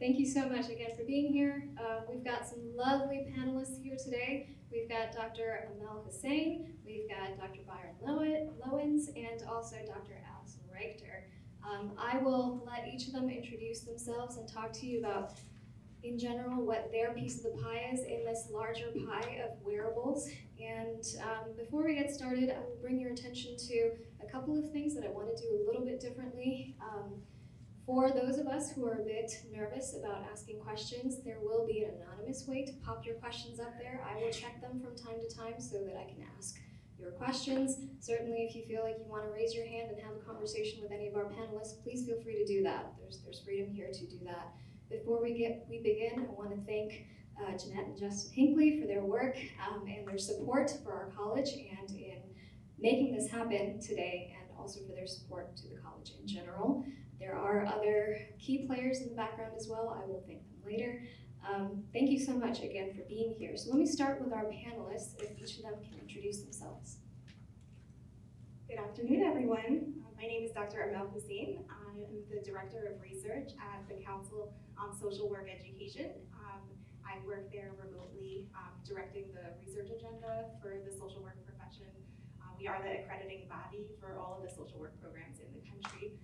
Thank you so much again for being here. We've got some lovely panelists here today. We've got Dr. Amml Hussein, we've got Dr. Byron Lowens, and also Dr. Allison Reichter. I will let each of them introduce themselves and talk to you about, in general, what their piece of the pie is in this larger pie of wearables. And before we get started, I will bring your attention to a couple of things that I want to do a little bit differently. For those of us who are a bit nervous about asking questions, there will be an anonymous way to pop your questions up there. I will check them from time to time so that I can ask your questions. Certainly, if you feel like you want to raise your hand and have a conversation with any of our panelists, please feel free to do that. There's freedom here to do that. Before we begin, I want to thank Jeanette and Justin Hinckley for their work and their support for our college and in making this happen today, and also for their support to the college in general. There are other key players in the background as well. I will thank them later. Thank you so much again for being here. So let me start with our panelists, if each of them can introduce themselves. Good afternoon, everyone. My name is Dr. Amml Hussein. I am the Director of Research at the Council on Social Work Education. I work there remotely, directing the research agenda for the social work profession. We are the accrediting body for all of the social work programs in the country.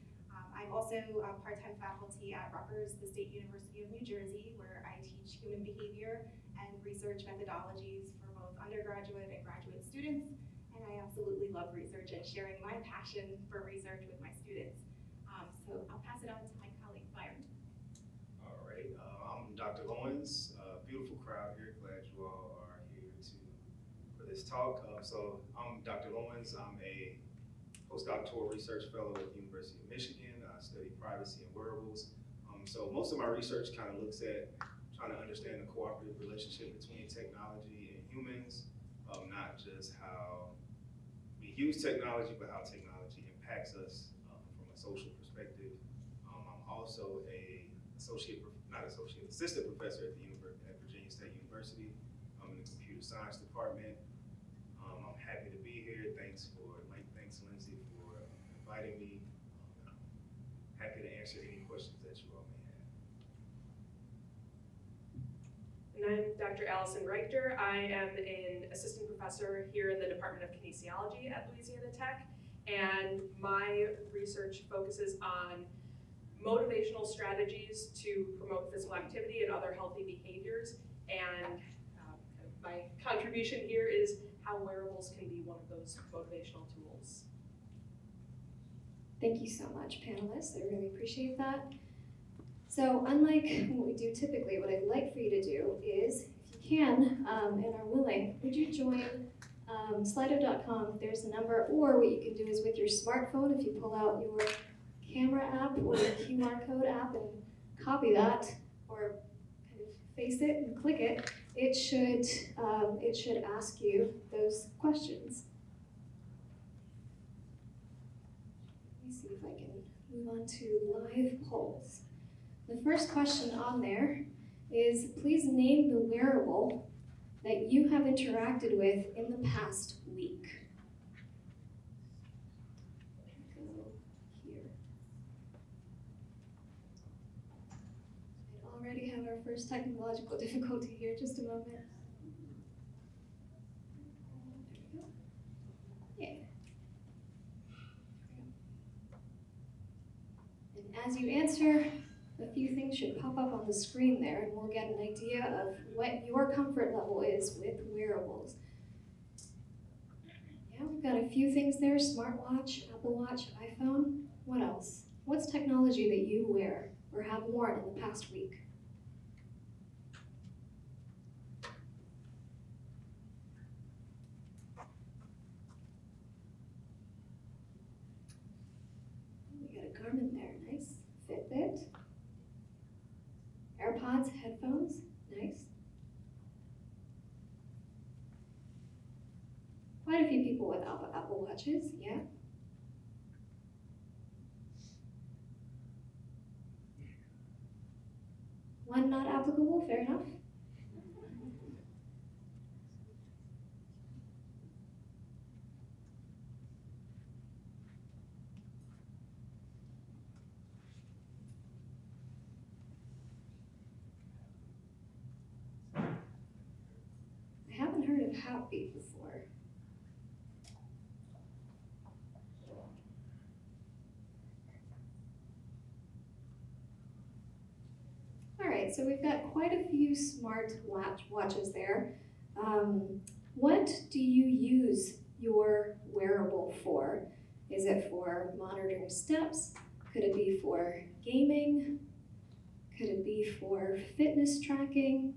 I'm also part-time faculty at Rutgers, the State University of New Jersey, where I teach human behavior and research methodologies for both undergraduate and graduate students, and I absolutely love research and sharing my passion for research with my students. So I'll pass it on to my colleague, Byron. All right, I'm Dr. Lowens. Beautiful crowd here, glad you all are here for this talk. So I'm Dr. Lowens, I'm a postdoctoral research fellow at the University of Michigan. I study privacy and wearables. So most of my research kind of looks at trying to understand the cooperative relationship between technology and humans, not just how we use technology, but how technology impacts us from a social perspective. I'm also a assistant professor at Virginia State University. I'm in the computer science department. I'm happy to be here. Thanks, Lindsay, for inviting me. I'm happy to answer any questions that you all may have. And I'm Dr. Allison Reichter. I am an assistant professor here in the Department of Kinesiology at Louisiana Tech, and my research focuses on motivational strategies to promote physical activity and other healthy behaviors, and my contribution here is how wearables can be one of those motivational tools. Thank you so much, panelists. I really appreciate that. So unlike what we do typically, what I'd like for you to do is, if you can and are willing, would you join slido.com if there's a number, or what you can do is with your smartphone, if you pull out your camera app or your QR code app and copy that, or kind of paste it and click it, it should ask you those questions. Let me see if I can move on to live polls. The first question on there is, please name the wearable that you have interacted with in the past week. Go here. I already have our first technological difficulty here, just a moment. There we go. Yeah. As you answer, a few things should pop up on the screen there, and we'll get an idea of what your comfort level is with wearables. Yeah, we've got a few things there: smartwatch, Apple Watch, iPhone. What else? What's technology that you wear or have worn in the past week? We got a Garmin there. Fitbit, AirPods, headphones, nice. Quite a few people with Apple Watches, yeah. One not applicable, fair enough. been copied before. All right, so we've got quite a few smart watches there. What do you use your wearable for? Is it for monitoring steps? Could it be for gaming? Could it be for fitness tracking?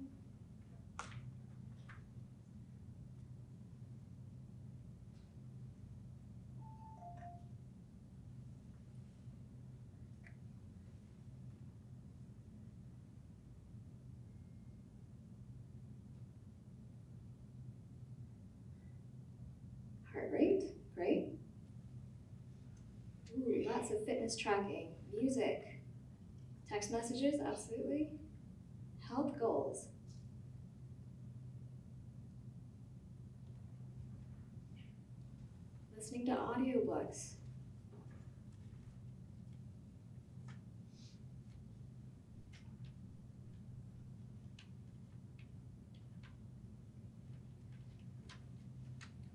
Heart rate, great. Ooh, lots of fitness tracking, music. Text messages, absolutely. Health goals. Listening to audiobooks.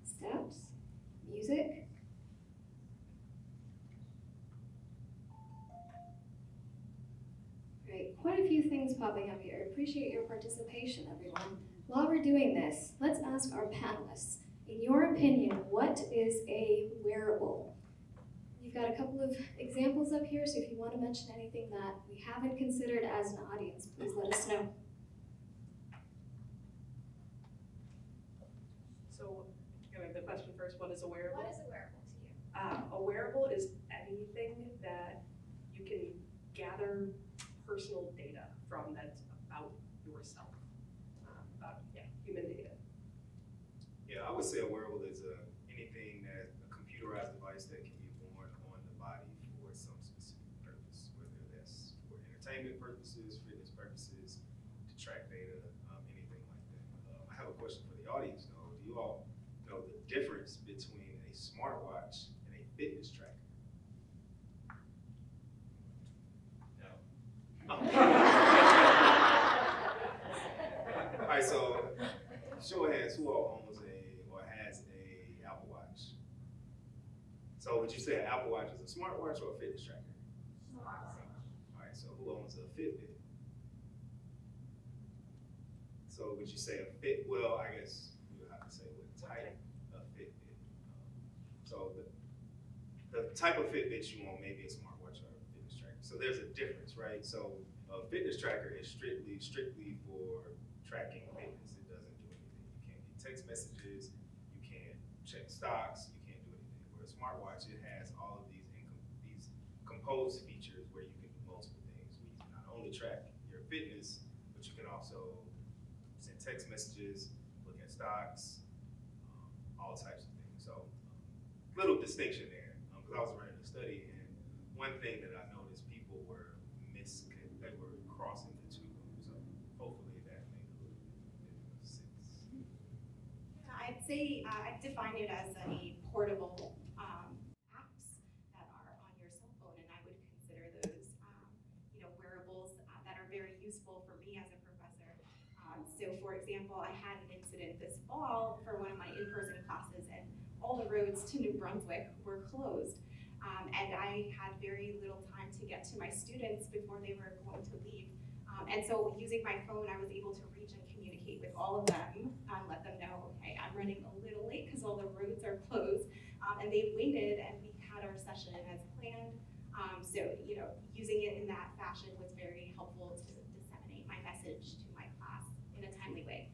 Steps, music. Quite a few things popping up here. Appreciate your participation, everyone. While we're doing this, let's ask our panelists, in your opinion, what is a wearable? You've got a couple of examples up here, so if you want to mention anything that we haven't considered as an audience, please let us know. So, the question first, what is a wearable? What is a wearable to you? A wearable is anything that you can gather personal data from that's about yourself, human data. Yeah, I would say a wearable is anything that a computerized device that can be worn on the body for some specific purpose, whether that's for entertainment purposes, fitness purposes, to track data, anything like that. I have a question for the audience though. Do you all know the difference between a smartwatch and a fitness tracker? All right, so show of hands, who all owns or has a Apple Watch? So would you say an Apple Watch is a smartwatch or a fitness tracker? Smartwatch. All right, so who owns a Fitbit? So would you say a Fit? Well, I guess you would have to say what type of Fitbit. So the type of Fitbit you own may be a smartwatch. So there's a difference, right? So a fitness tracker is strictly for tracking fitness. It doesn't do anything. You can't get text messages. You can't check stocks. You can't do anything. Where a smartwatch, it has all of these composed features where you can do multiple things. Where you can not only track your fitness, but you can also send text messages, look at stocks, all types of things. So little distinction there, because I was running a study, and one thing that I noticed. They were crossing the two, so hopefully that made a little bit of sense. Yeah, I'd say I'd define it as a portable apps that are on your cell phone, and I would consider those wearables that are very useful for me as a professor. So, for example, I had an incident this fall for one of my in-person classes, and all the roads to New Brunswick were closed. And I had very little time to get to my students before they were going to leave. And so using my phone, I was able to reach and communicate with all of them and let them know, okay, I'm running a little late because all the roads are closed. And they waited, and we had our session as planned. So, using it in that fashion was very helpful to disseminate my message to my class in a timely way.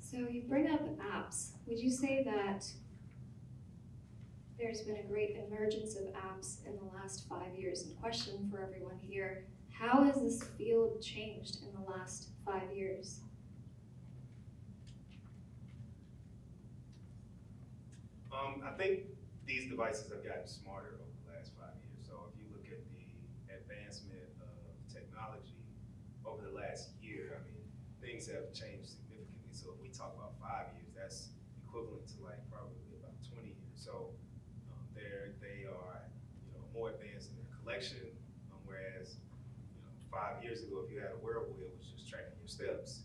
So you bring up apps. Would you say that there's been a great emergence of apps in the last 5 years? And question for everyone here, how has this field changed in the last 5 years? I think these devices have gotten smarter over the last 5 years. So if you look at the advancement of technology over the last year, I mean, things have changed significantly. So if we talk about 5 years, that's equivalent to like probably about 20 years. So they are more advanced in their collection, whereas 5 years ago, if you had a wearable, it was just tracking extra steps.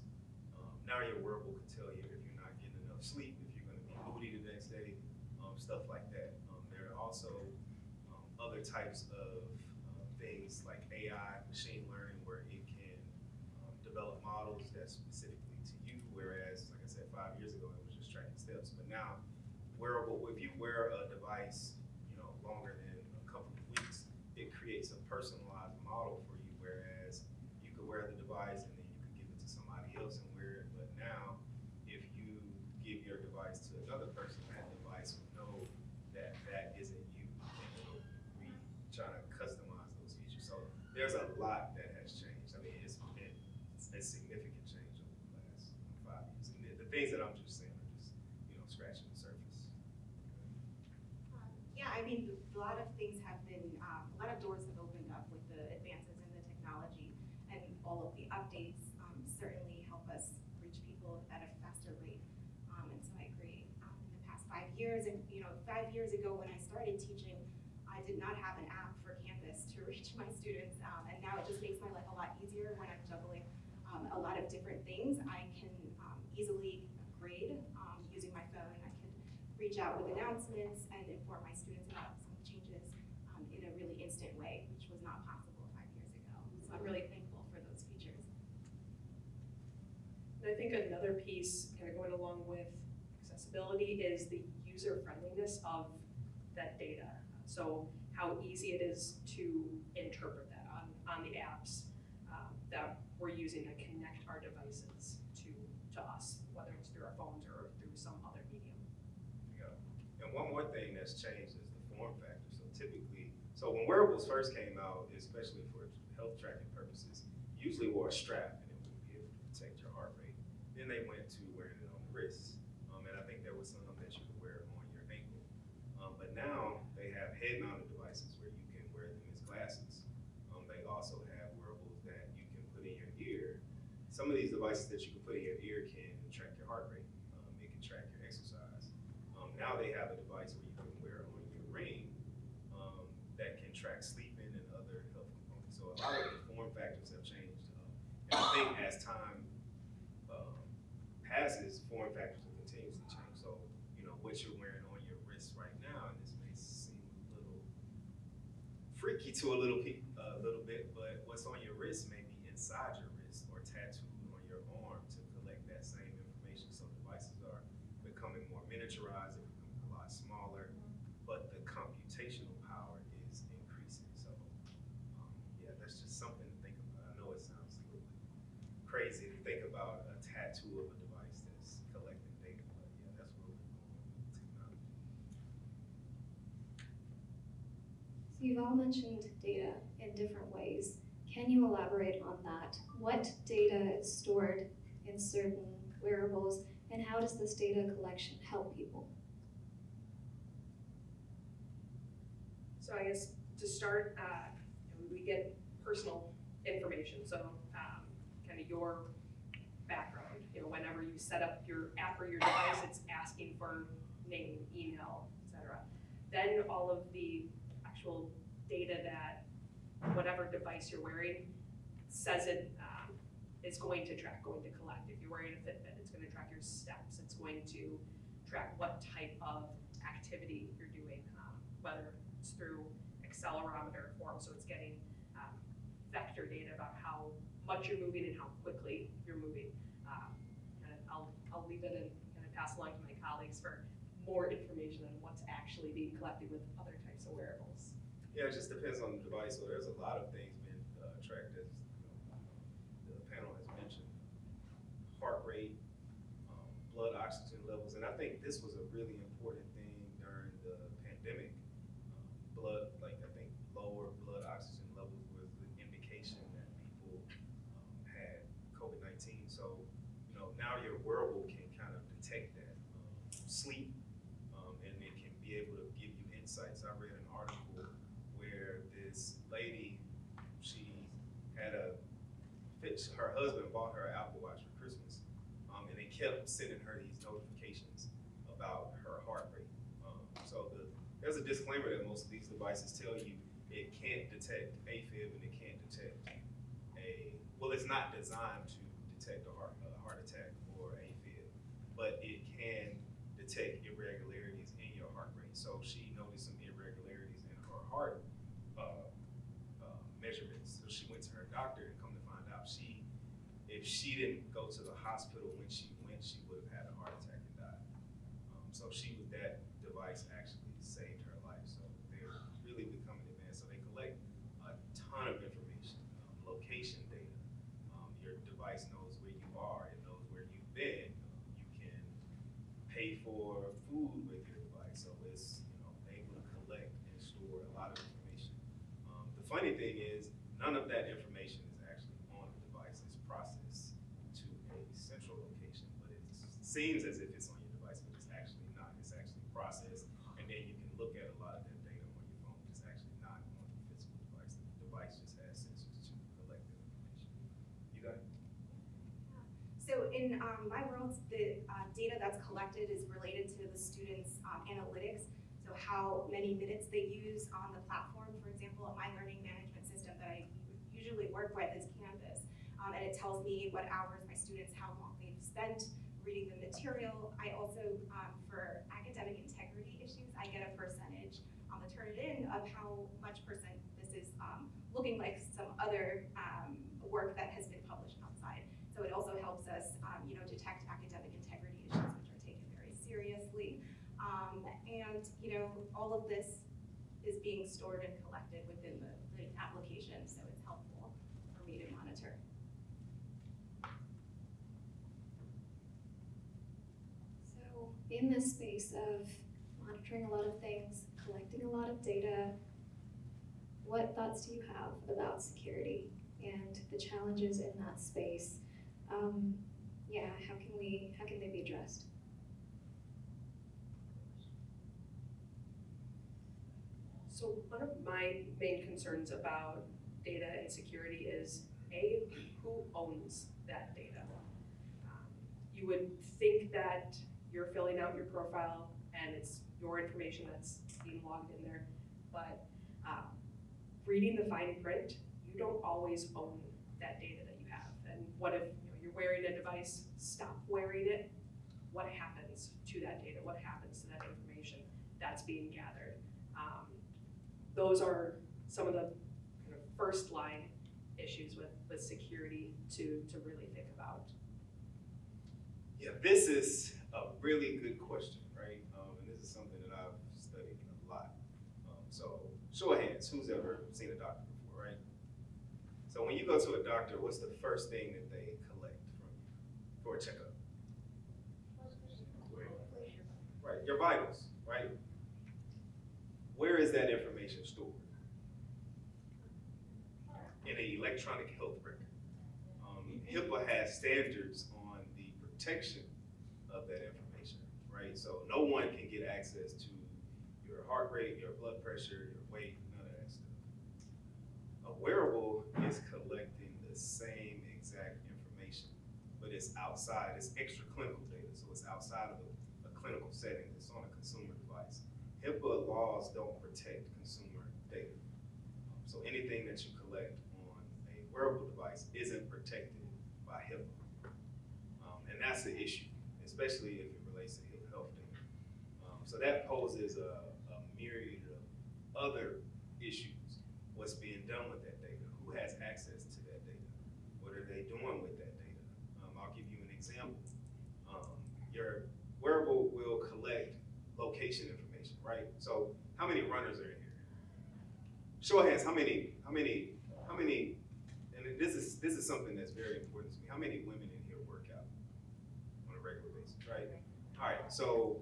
Now your wearable can tell you if you're not getting enough sleep, if you're going to be moody the next day, stuff like that. There are also other types of things like AI, machine learning, where it can develop models that's specifically to you, whereas, like I said, 5 years ago, it was just tracking steps. But now, wearable, if you wear a device, you know, longer than a couple of weeks, it creates a personalized model for you, whereas you could wear the device and then you could give it to somebody else and wear it. But now, if you give your device to another person, that device will know that that isn't you, and it'll be trying to customize those features. So there's a lot that has changed. I mean, it's been a significant change over the last 5 years. And the things that I'm just saying are just, you know, scratching the surface. Yeah, I mean, a lot of things have been, a lot of doors have opened up with the advances in the technology, and all of the updates certainly help us reach people at a faster rate. And so I agree. In the past 5 years, and you know, 5 years ago when I started teaching, I did not have an app for Canvas to reach my students, and now it just makes my life a lot easier when I'm juggling a lot of different things. I can easily grade using my phone. I can reach out with announcements and inform my students about some changes in a really instant way, which was not possible 5 years ago. So I'm really thankful for those features. And I think another piece kind of going along with accessibility is the user friendliness of that data. So how easy it is to interpret that on the apps that we're using to connect our devices to us, whether it's through our phones or through some other medium. Yeah. And one more thing that's changed is the form factor. So typically, so when wearables first came out, especially for health tracking purposes, you usually wore a strap and it wouldn't be able to detect your heart rate. Then they went to wearing it on the wrist. And I think there was some that you could wear on your ankle. But now they have head-mounted devices where you can wear them as glasses. They also have wearables that you can put in your ear. Some of these devices that you can put in your ear can track your heart rate. It can track your exercise. Now they have a device where you can wear on your ring that can track sleeping and other health components. So a lot of the form factors have changed. And I think as time passes, form factors will continuously change. So, you know, what you're wearing on your wrist right now, and this may seem a little freaky to a little bit, but what's on your wrist may be inside your wrist or tattooed on your arm to collect that same information. So devices are becoming more miniaturized, they're becoming a lot smaller, but the computational power is increasing. So, yeah, that's just something to think about. I know it sounds a little crazy to think about a tattoo of a device that's collecting data, but yeah, that's where we're going with technology. So you've all mentioned data in different ways. Can you elaborate on that? What data is stored in certain wearables, and how does this data collection help people? So I guess to start, we get personal information, so kind of your background. You know, whenever you set up your app or your device, it's asking for name, email, etc. Then all of the actual data that whatever device you're wearing says it is going to track, going to collect. If you're wearing a Fitbit, it's going to track your steps. It's going to track what type of activity you're doing, whether it's through accelerometer form, so it's getting vector data about how much you're moving and how quickly you're moving. And I'll leave it and kind of pass along to my colleagues for more information on what's actually being collected with other types of wearables. Yeah, it just depends on the device. So there's a lot of things being tracked, as the panel has mentioned. Heart rate, blood oxygen levels, and I think this was a really important thing during the pandemic. Blood, like I think lower blood oxygen levels was an indication that people had COVID-19. So, you know, now your wearable can kind of detect that. Sleep, and it can be able to give you insights. I read an article where this lady, she had a, her husband bought her an Apple Watch for Christmas, and they kept sending her these notifications about her heart rate. So there's a disclaimer that most of these devices tell you it can't detect AFib and it can't detect well, it's not designed to detect a heart attack or AFib, but it can detect irregularities in your heart rate. So she noticed some irregularities in her heart measurements. So she went to her doctor, and come to find out, if she didn't go to the hospital when she went, she would have had a heart attack and died. So she was, that device actually saved her life. So they're really becoming advanced. So they collect a ton of information, location data. Your device knows where you are, it knows where you've been. You can pay for food with your device, so it's able to collect and store a lot of information. The funny thing is, none of that information is actually on the device. It's processed to a central location, but it seems as if it's on your device, but it's actually not. It's actually processed, and then you can look at a lot of that data on your phone, but it's actually not on the physical device. The device just has sensors. So in my world, the data that's collected is related to the students' analytics, so how many minutes they use on the platform. For example, my learning management system that I usually work with is Canvas, and it tells me what hours my students, how long they've spent reading the material. I also, for academic integrity issues, I get a percentage on the Turnitin of how much percent this is looking like some other work that has been published outside. So it also helps us detect academic integrity issues, which are taken very seriously. And all of this is being stored and collected within the application, so it's helpful for me to monitor. So in this space of monitoring a lot of things, collecting a lot of data, what thoughts do you have about security and the challenges in that space? How can they be addressed? So one of my main concerns about data and security is, A, who owns that data? You would think that you're filling out your profile and it's your information that's being logged in there, but reading the fine print, you don't always own that data that you have. And what if you're wearing a device, stop wearing it? What happens to that data? What happens to that information that's being gathered? Those are some of the first line issues with security to really think about. Yeah, this is a really good question, right? And this is something that I've studied a lot. So show of hands, who's ever seen a doctor before, right? So when you go to a doctor, what's the first thing that they collect from you for a checkup? Right, your vitals, right? Where is that information stored? In an electronic health record. HIPAA has standards on the protection of that information, right? So no one can get access to your heart rate, your blood pressure, your weight, none of that stuff. A wearable is collecting the same exact information, but it's outside, it's extra clinical data, so it's outside of a clinical setting, it's on a consumer device. HIPAA laws don't protect consumer data. So anything that you collect on a wearable device isn't protected by HIPAA. And that's the issue, especially if it relates to health data. So that poses a myriad of other issues. What's being done with that data? Who has access to that data? What are they doing with that data? I'll give you an example. Your wearable will collect location information, right? So how many runners are in here? Show of hands, how many, and this is something that's very important to me. How many women in here work out on a regular basis, right? All right, so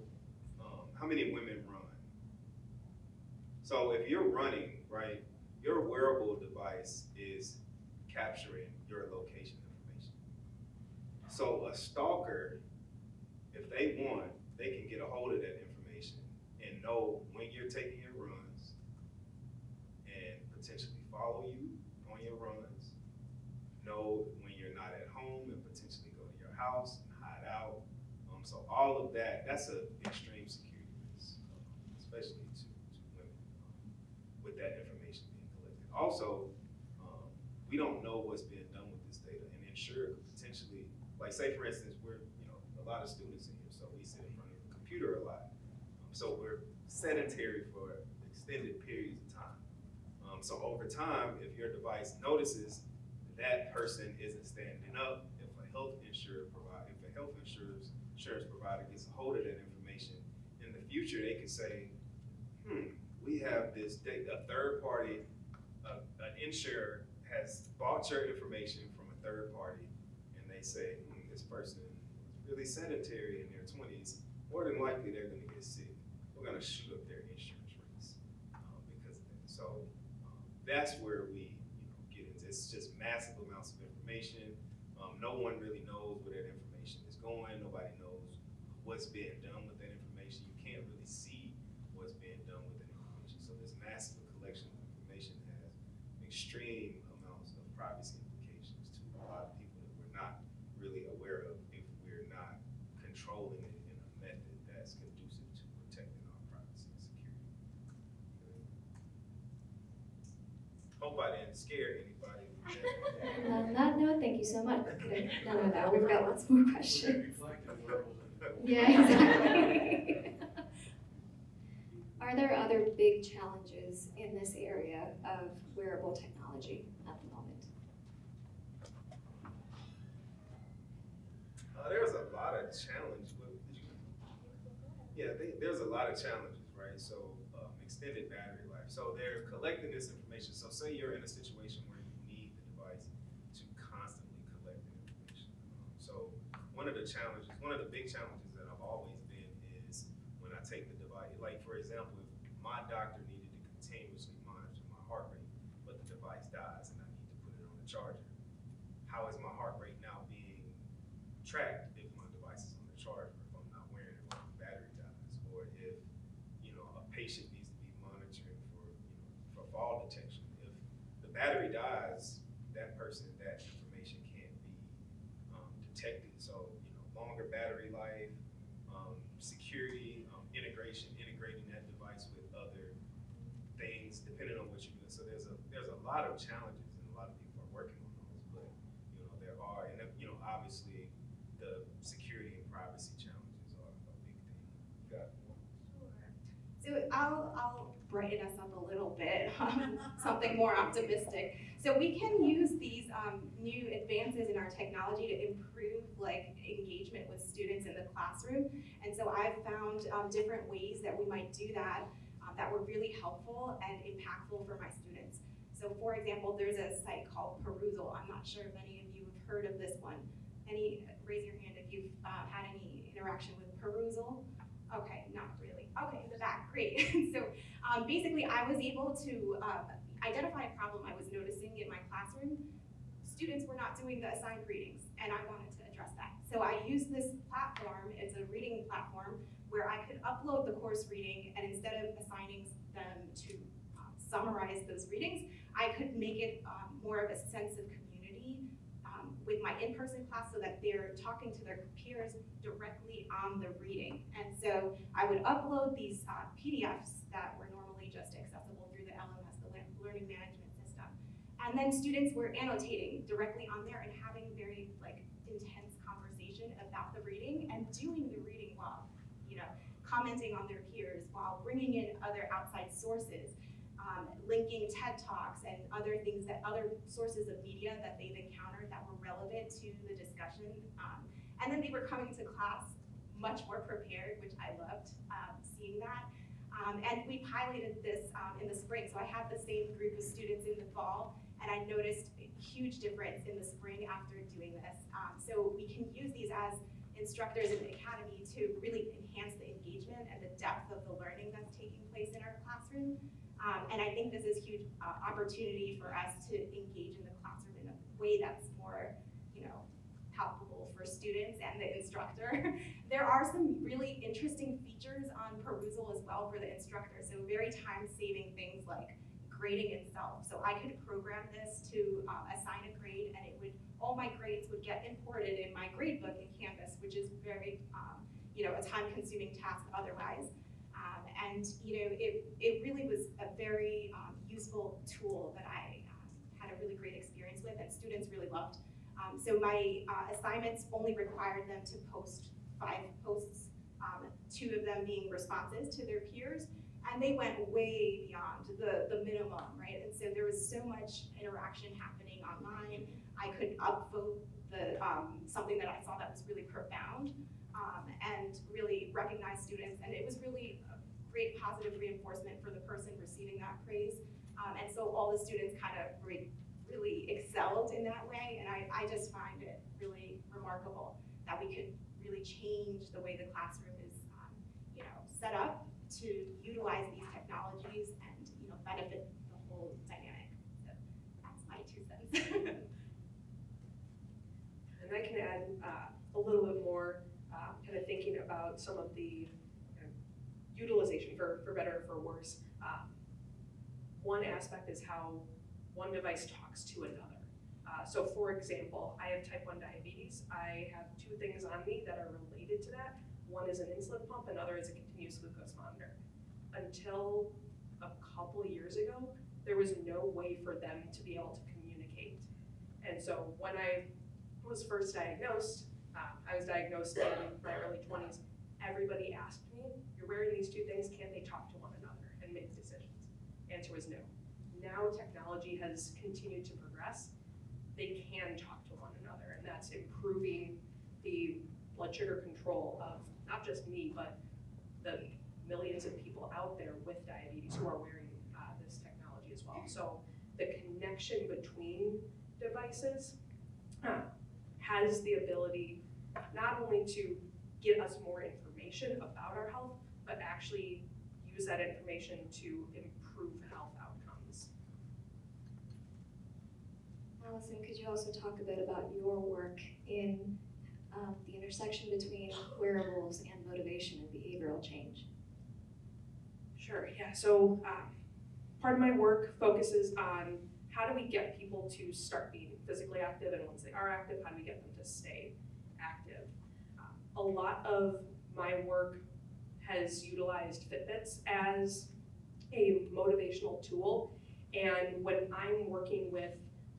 how many women run? So if you're running, right, your wearable device is capturing your location information. So a stalker, if they want, they can get a hold of that information and know when you're taking your runs and potentially follow you on your runs, know when you're not at home and potentially go to your house and hide out. So all of that, that's an extreme security risk, especially to women with that information. Also, we don't know what's being done with this data, and ensure could potentially, like say for instance, we're, you know, a lot of students in here, so we sit in front of the computer a lot. So we're sedentary for extended periods of time. So over time, if your device notices that person isn't standing up, if a health insurer provider, if a health insurance provider gets a hold of that information, in the future they can say, we have this data, a third party, an insurer has bought your information from a third party, and they say, this person is really sedentary in their 20s, more than likely they're going to get sick. We're going to shoot up their insurance rates because of that. So that's where we get into, it's just massive amounts of information. No one really knows where that information is going. Nobody knows what's being done with that information. You can't really see what's being done with that information. So this massive collection of information has extreme amounts of privacy implications to a lot of people that we're not really aware of if we're not controlling it in a method that's conducive to protecting our privacy and security. Okay. Hope I didn't scare anybody. No, thank you so much. No, we've got lots more questions. Yeah, exactly. Are there other big challenges in this area of wearable technology at the moment? There's a lot of challenges. Yeah, there's a lot of challenges, right? So extended battery life. So they're collecting this information. So say you're in a situation where you need the device to constantly collect the information. So one of the challenges, one of the big challenges that I've always been is when I take the device, like for example, if my doctor needed to continuously monitor my heart rate, but the device dies and I need to put it on the charger, how is my heart rate now being tracked if my device is on the charger, if I'm not wearing it while the battery dies, or if a patient needs to be monitored for fall detection, if the battery dies, that person, that information can't be detected. So longer battery life, security, integrating that device with other things, depending on what you do. So there's a lot of challenges, and a lot of people are working on those. But there are, and obviously the security and privacy challenges are a big thing. You got one? Sure. So I'll brighten us up a little bit, something more optimistic. So we can use these new advances in our technology to improve engagement with students in the classroom. And so I've found different ways that we might do that that were really helpful and impactful for my students. So for example, there's a site called Perusall. I'm not sure if any of you have heard of this one. Raise your hand if you've had any interaction with Perusall. Okay, not really. Okay, in the back, great. So basically I was able to identify a problem I was noticing in my classroom. Students were not doing the assigned readings, and I wanted to address that. So I used this platform, it's a reading platform, where I could upload the course reading, and instead of assigning them to summarize those readings, I could make it more of a sense of community with my in-person class so that they're talking to their peers directly on the reading. And so I would upload these PDFs that were normally just accessible through the LMS, the Learning Management System. And then students were annotating directly on there and having very intense conversation about the reading and doing the reading while, commenting on their peers, while bringing in other outside sources, linking TED Talks and other things, that other sources of media that they've encountered that were relevant to the discussion. And then they were coming to class much more prepared, which I loved seeing that. And we piloted this in the spring. So I had the same group of students in the fall, and I noticed a huge difference in the spring after doing this. So we can use these as instructors in the academy to really enhance the engagement and the depth of the learning that's taking place in our classroom. And I think this is a huge opportunity for us to engage in the classroom in a way that's more, palpable for students and the instructor. There are some really interesting features on Perusall as well for the instructor, so very time-saving things like grading itself. So I could program this to assign a grade, and it would, all my grades would get imported in my gradebook in Canvas, which is very, a time-consuming task otherwise. And it really was a very useful tool that I had a really great experience with, and students really loved. So my assignments only required them to post 5 posts, 2 of them being responses to their peers, and they went way beyond the minimum, right? And so there was so much interaction happening online. I could upvote the, something that I saw that was really profound and really recognize students, and it was really a great positive reinforcement for the person receiving that praise. And so all the students kind of really excelled in that way, and I just find it really remarkable that we could really change the way the classroom is you know, set up to utilize these technologies and, you know, benefit the whole dynamic. So that's my 2 cents. And I can add a little bit more kind of thinking about some of the utilization for better or for worse. One aspect is how one device talks to another. So for example, I have type 1 diabetes. I have 2 things on me that are related to that. One is an insulin pump, another is a continuous glucose monitor. Until a couple years ago, there was no way for them to be able to communicate. And so when I was first diagnosed, I was diagnosed in my early 20s, everybody asked me, you're wearing these 2 things, can they talk to one another and make decisions? The answer was no. Now technology has continued to progress. They can talk to one another, and that's improving the blood sugar control of not just me, but the millions of people out there with diabetes who are wearing this technology as well. So the connection between devices has the ability not only to give us more information about our health, but actually use that information to improve health outcomes. Allison, could you also talk a bit about your work in the intersection between wearables and motivation and behavioral change? Sure, yeah, so part of my work focuses on how do we get people to start being physically active, and once they are active, how do we get them to stay active? A lot of my work has utilized Fitbits as a motivational tool, and when I'm working with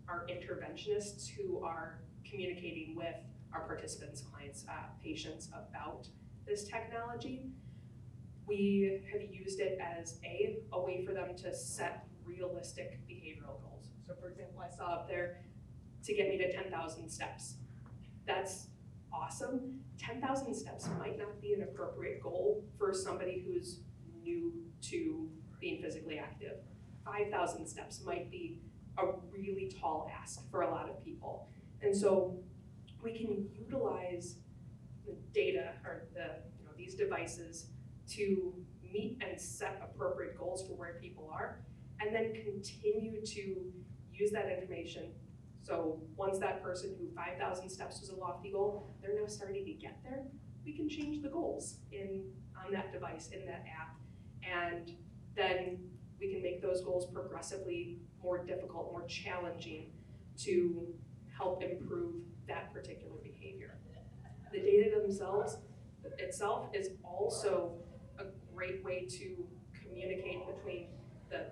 our interventionists who are communicating with our participants, clients, patients about this technology, we have used it as a way for them to set realistic behavioral goals. So for example, I saw up there to get me to 10,000 steps. That's awesome. 10,000 steps might not be an appropriate goal for somebody who's new to being physically active. 5,000 steps might be a really tall ask for a lot of people. And so we can utilize the data or the, you know, these devices to meet and set appropriate goals for where people are, and then continue to use that information. So once that person who 5,000 steps was a lofty goal, they're now starting to get there, we can change the goals on that device, in that app, and then we can make those goals progressively more difficult, more challenging to help improve that particular behavior. The data itself is also a great way to communicate between the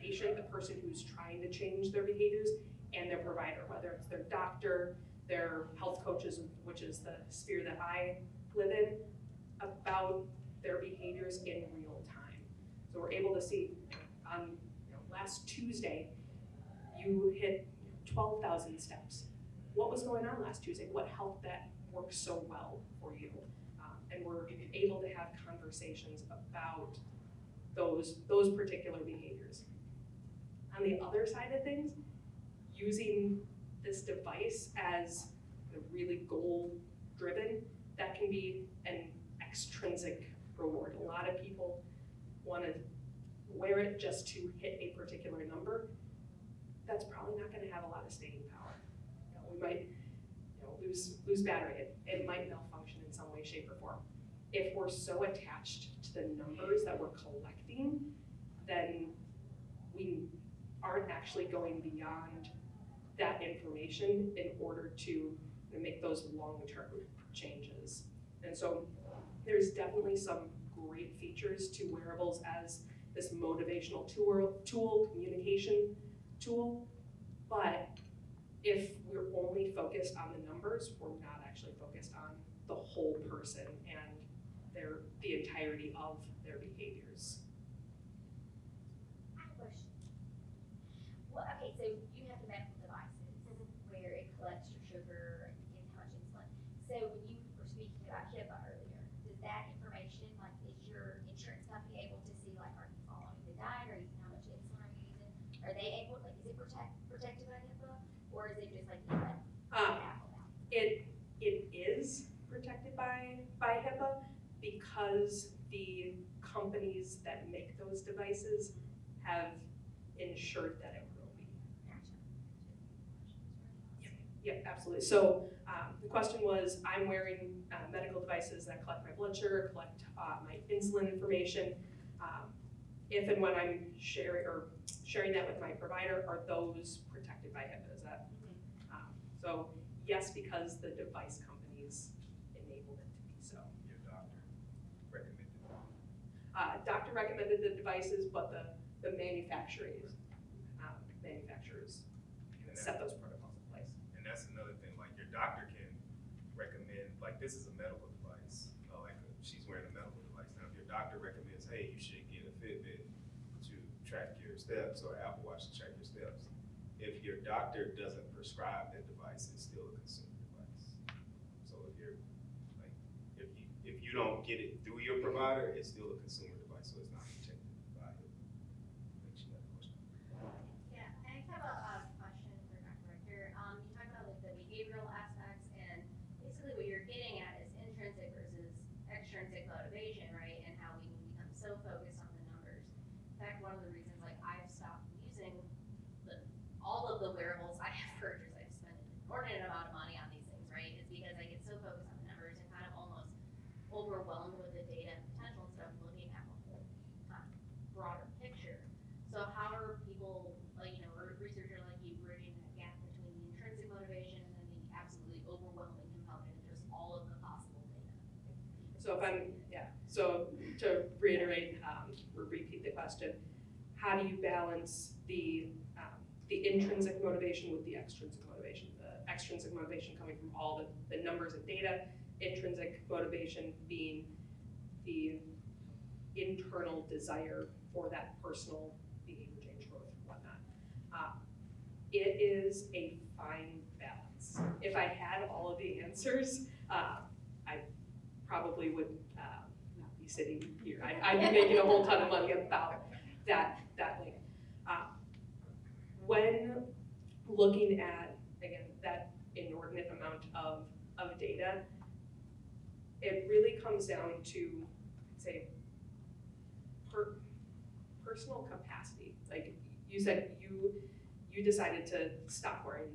patient, the person who's trying to change their behaviors, and their provider, whether it's their doctor, their health coaches, which is the sphere that I live in, about their behaviors in real time. So we're able to see on last Tuesday, you hit 12,000 steps. What was going on last Tuesday? What helped that work so well for you? And we're able to have conversations about those particular behaviors. On the other side of things, using this device as really goal-driven, that can be an extrinsic reward. A lot of people want to wear it just to hit a particular number. That's probably not going to have a lot of staying power. We might lose battery. It might malfunction in some way, shape, or form. If we're so attached to the numbers that we're collecting, then we aren't actually going beyond that information in order to make those long-term changes. And so there's definitely some great features to wearables as this motivational tool, communication tool, but if we're only focused on the numbers. We're not actually focused on the whole person and the entirety of their behaviors. I have a question. Well, okay, so you have the medical devices where it collects your sugar and how much insulin. So when you were speaking about HIPAA earlier, does that information, like, is your insurance company able to see, like, are you following the diet, or how much insulin are you using? Are they able, like, is it protected by HIPAA, or is it just like It is protected by HIPAA, because the companies that make those devices have ensured that it will be. Yep, absolutely. So the question was, I'm wearing medical devices that collect my blood sugar, collect my insulin information. If and when I'm sharing that with my provider, are those protected by HIPAA? Is that so? Yes, because the device companies enabled it to be so. Your doctor recommended it. Doctor recommended the devices, but the manufacturers set those protocols in place. And that's another thing. Like, your doctor can recommend, like, this is a medical device. Like, she's wearing a medical device. Now, if your doctor recommends, hey, you should get a Fitbit to track your steps, or Apple Watch to track your steps. If your doctor doesn't prescribe that device, it's still a consumer device. So if you're like, if you don't get it through your provider, it's still a consumer device, so it's not protected by it. Yeah, and I have a question for Dr. Reichter. You talked about, like, the behavioral aspects, and basically what you're getting at is intrinsic versus extrinsic motivation, right? And how we can become so focused on the numbers. In fact, one of the reasons, like, I've stopped using all of the wearables I have purchased, I've spent an inordinate amount of money on these things, right? It's because I get so focused on the numbers and kind of almost overwhelmed with the data and potential instead of looking at the whole kind of broader picture. So how are people, like, you know, or researcher like you, bridging that gap between the intrinsic motivation and then the absolutely overwhelming component of just all of the possible data? So if I'm, so to reiterate or repeat the question, how do you balance the intrinsic motivation with the extrinsic motivation? The extrinsic motivation coming from all the numbers and data, intrinsic motivation being the internal desire for that personal behavior change, growth, and whatnot. It is a fine balance. If I had all of the answers, I probably would not be sitting here. I'd be making a whole ton of money about that later. When looking at, again, that inordinate amount of data, it really comes down to, say, personal capacity. Like you said, you decided to stop wearing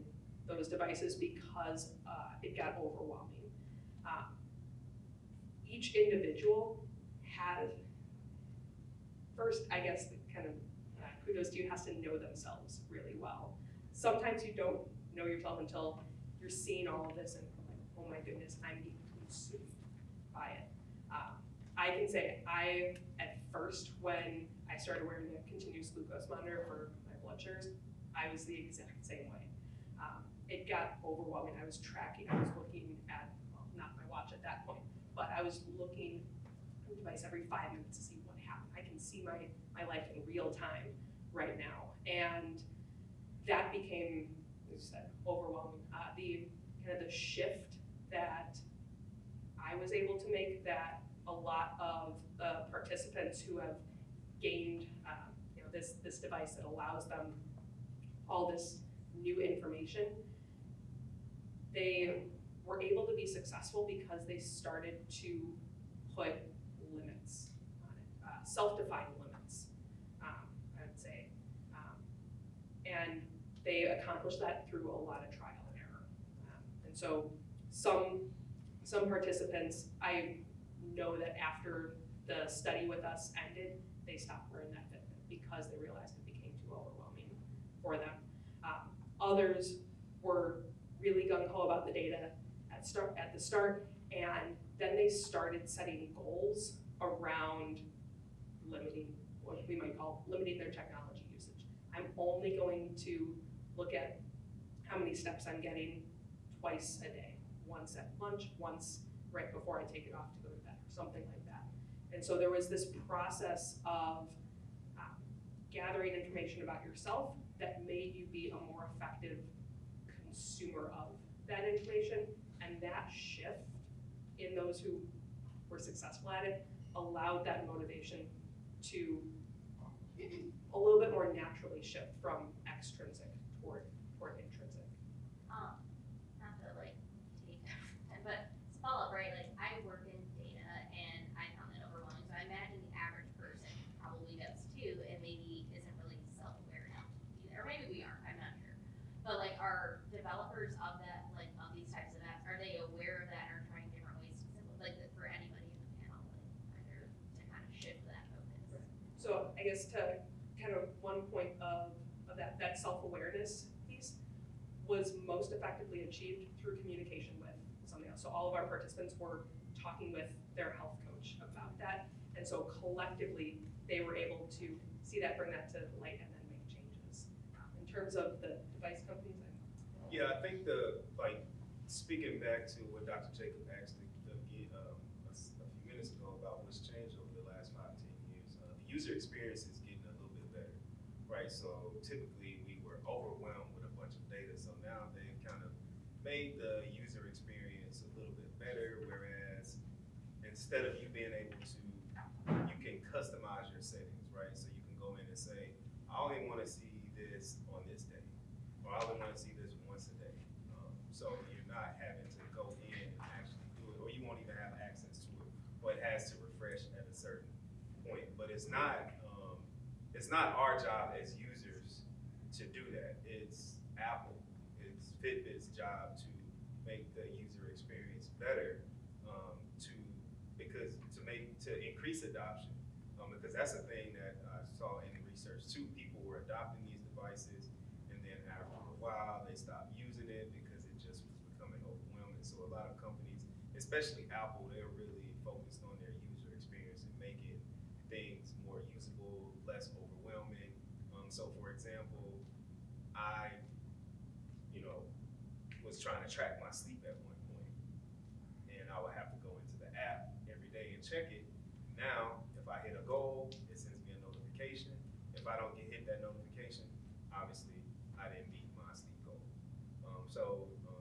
those devices because it got overwhelming. Each individual has, first, I guess, kind of, kudos to you, has to know themselves really well. Sometimes you don't know yourself until you're seeing all of this and like, oh my goodness, I'm being consumed by it. I can say at first, when I started wearing the continuous glucose monitor for my blood sugars, I was the exact same way. It got overwhelming. I was tracking, I was looking at, well, not my watch at that point, but I was looking at the device every 5 minutes to see what happened. I can see my life in real time right now, and that became, as you said, overwhelming. The shift that I was able to make, that a lot of participants who have gained this device that allows them all this new information, they were able to be successful because they started to put limits on it, self-defined limits. And they accomplished that through a lot of trial and error. And so some participants, I know that after the study with us ended, they stopped wearing that Fitbit because they realized it became too overwhelming for them. Others were really gung-ho about the data at the start, and then they started setting goals around limiting, what we might call limiting their technology. I'm only going to look at how many steps I'm getting twice a day, once at lunch, once right before I take it off to go to bed, or something like that. And so there was this process of gathering information about yourself that made you be a more effective consumer of that information, and that shift in those who were successful at it allowed that motivation to a little bit more naturally shift from extrinsic toward intrinsic. Not to like take everything, but it's follow up, right? Like I work in data and I found that overwhelming. So I imagine the average person probably does too, and maybe isn't really self-aware enough to do that. Or maybe we are, I'm not sure. But like are developers of that, like of these types of apps, are they aware of that or trying different ways to simplify, like for anybody in the panel, like either to kind of shift that focus? Right. So I guess to kind of one point of that self-awareness piece was most effectively achieved through communication with somebody else. So all of our participants were talking with their health coach about that. And so collectively, they were able to see that, bring that to light, and then make changes. In terms of the device companies, I think speaking back to what Dr. Jacob asked a few minutes ago about what's changed over the last 5 to 10 years, the user experience is getting a little bit better, right? So typically, we were overwhelmed with a bunch of data, so now they've kind of made the user experience a little bit better, whereas instead of you being able to, you can customize your settings, right? So you can go in and say, I only want to see this on this day, or I only want to see this once a day. So you're not having to go in and actually do it, or you won't even have access to it, but it has to refresh at a certain point. But it's not our job as users to do that. It's Apple. Fitbit's job to make the user experience better, to increase adoption, because that's a thing that I saw in the research too. People were adopting these devices, and then after a while, they stopped using it because it just was becoming overwhelming. So a lot of companies, especially Apple, they're really focused on their user experience and making things more usable, less overwhelming. So for example, I was trying to track my sleep at one point, and I would have to go into the app every day and check it. Now, if I hit a goal, it sends me a notification. If I don't hit that notification, obviously I didn't meet my sleep goal.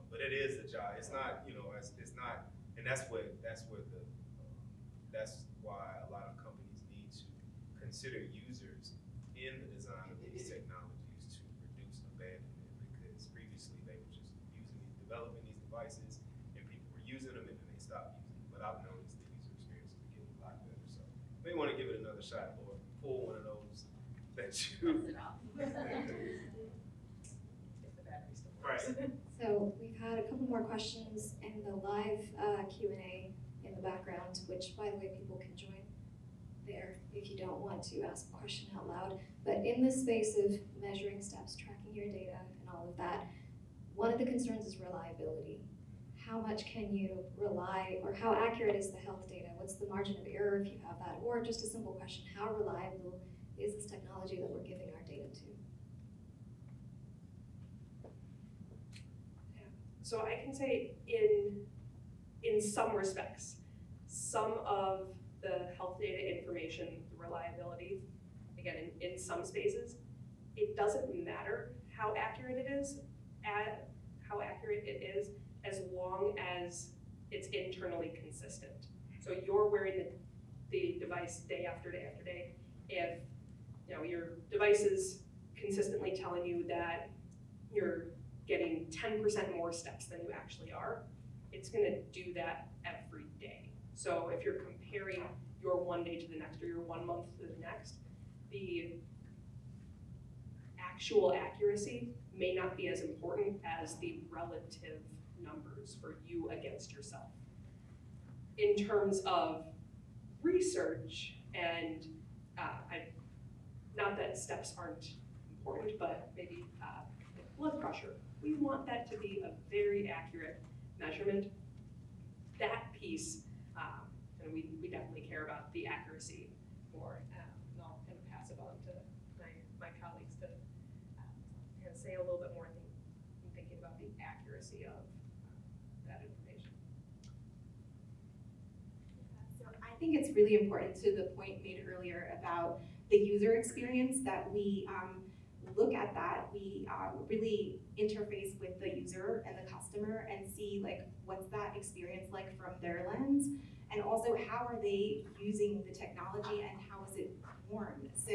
But it is a job. It's not, it's not, and that's why a lot of companies need to consider users in the design of these technologies to reduce abandonment. Developing these devices, and people were using them, and then they stopped using them. But I've noticed the user experience is getting a lot better, so you may want to give it another shot or pull one of those that you. If the battery still works. Right. So we've had a couple more questions in the live Q&A in the background, which, by the way, people can join there if you don't want to ask a question out loud. But in the space of measuring steps, tracking your data, and all of that, one of the concerns is reliability. How much can you rely, or how accurate is the health data? What's the margin of error if you have that? Or just a simple question, how reliable is this technology that we're giving our data to? Yeah. So I can say in some respects, some of the health data information, the reliability, again, in some spaces, it doesn't matter how accurate it is, as long as it's internally consistent. So you're wearing the device day after day after day. If your device is consistently telling you that you're getting 10% more steps than you actually are, it's going to do that every day. So if you're comparing your one day to the next, or your 1 month to the next, the actual accuracy may not be as important as the relative numbers for you against yourself. In terms of research, and not that steps aren't important, but maybe blood pressure, we want that to be a very accurate measurement. That piece, and we definitely care about the accuracy more. And I'll kind of pass it on to my colleagues to say a little bit more thinking about the accuracy of that information. Yeah, so I think it's really important to the point made earlier about the user experience that we look at that, we really interface with the user and the customer and see like what's that experience like from their lens, and also how are they using the technology and how is it worn. So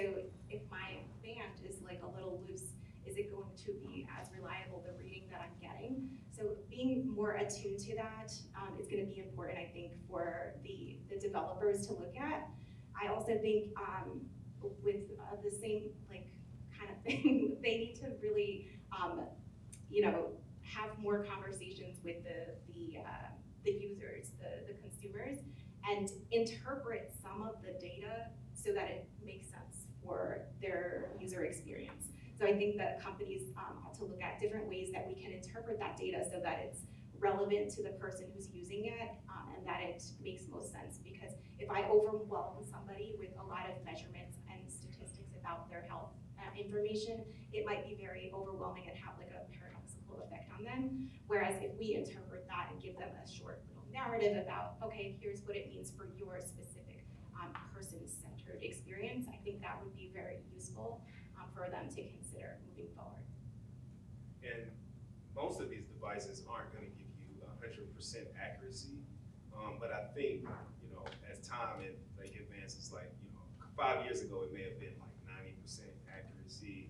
if my band is like a little loose, is it going to be as reliable, the reading that I'm getting? So being more attuned to that is going to be important, I think, for the developers to look at. I also think with the same like kind of thing, they need to really, you know, have more conversations with the users, the consumers, and interpret some of the data so that it makes sense for their user experience. So I think that companies ought to look at different ways that we can interpret that data so that it's relevant to the person who's using it and that it makes most sense. Because if I overwhelm somebody with a lot of measurements and statistics about their health information, it might be very overwhelming and have like a paradoxical effect on them. Whereas if we interpret that and give them a short little narrative about, okay, here's what it means for your specific person-centered experience, I think that would be very useful for them to consider moving forward. And most of these devices aren't going to give you 100% accuracy, but I think, you know, as time and like advances, like, you know, 5 years ago it may have been like 90% accuracy.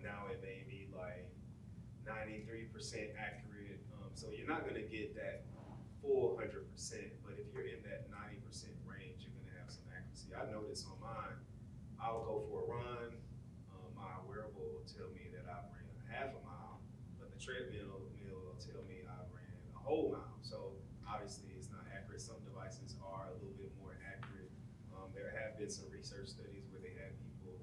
Now it may be like 93% accurate. So you're not going to get that full 100%, but if you're in that 90% range, you're going to have some accuracy. I notice on mine, I'll go for a run. My wearable will tell me that I've ran a half a mile, but the treadmill will tell me I've ran a whole mile. So obviously it's not accurate. Some devices are a little bit more accurate. There have been some research studies where they had people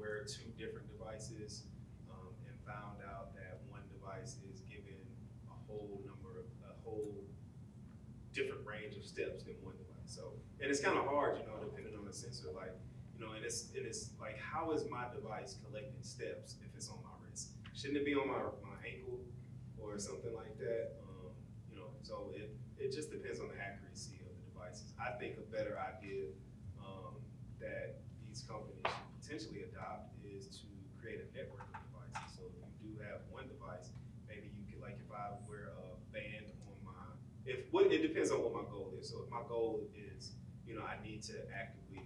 wear two different devices and found out that one device is giving a whole different range of steps than one device. So, and it's kind of hard, you know, depending on the sensor, like, you know, and it's like, how is my device collecting steps if it's on my wrist? Shouldn't it be on my ankle or something like that? You know, so it just depends on the accuracy of the devices. I think a better idea that these companies should potentially adopt is to create a network of devices. So if you do have one device, maybe you could, like, if I wear a band on my, it depends on what my goal is. So if my goal is, you know, I need to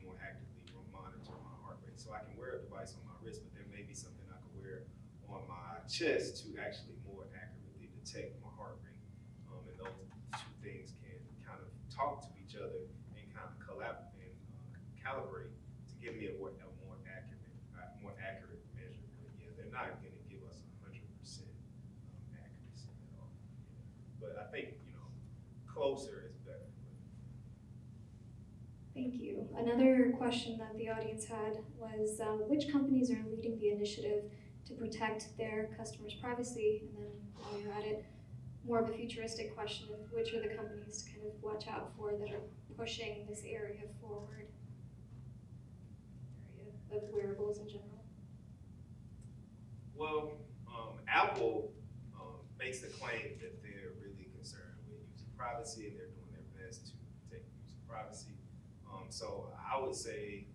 more actively monitor my heart rate. So I can wear a device on my wrist, but there may be something I can wear on my chest to actually more accurately detect my heart rate. And those two things can kind of talk to each other and kind of collab and calibrate to give me a more accurate measure. But yeah, they're not going to give us 100% accuracy at all. But I think, you know, closer is better. Thank you. Another question that the audience had was which companies are leading the initiative to protect their customers' privacy? And then while you're at it, more of a futuristic question of which are the companies to kind of watch out for that are pushing this area forward, area of wearables in general? Well, Apple makes the claim that they're really concerned with user privacy and they're doing their best to protect user privacy. So I would say,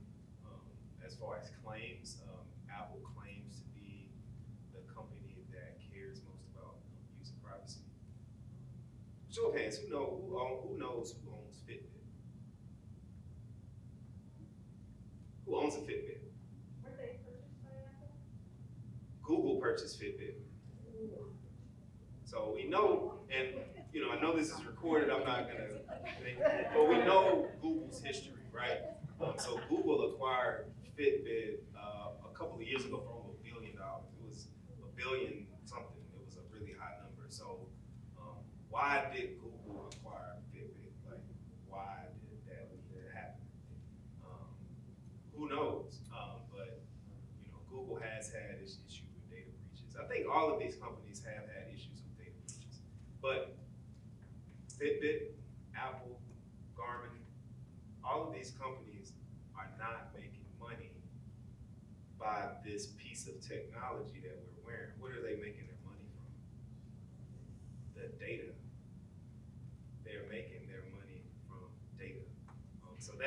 as far as claims, Apple claims to be the company that cares most about user privacy. Show of hands, who knows who owns Fitbit? Who owns a Fitbit? Were they purchased by Apple? Google purchased Fitbit. So we know, and you know, I know this is recorded, I'm not going to, but we know Google's history, right? So Google acquired Fitbit a couple of years ago for over $1 billion. It was $1 billion something. It was a really high number. So why did Google acquire Fitbit? Like, why did that happen? Who knows? But, you know, Google has had its issue with data breaches. I think all of these companies have had issues with data breaches. But Fitbit, Apple, Garmin, all of these companies are not making money by this piece of technology that we're wearing. What are they making their money from?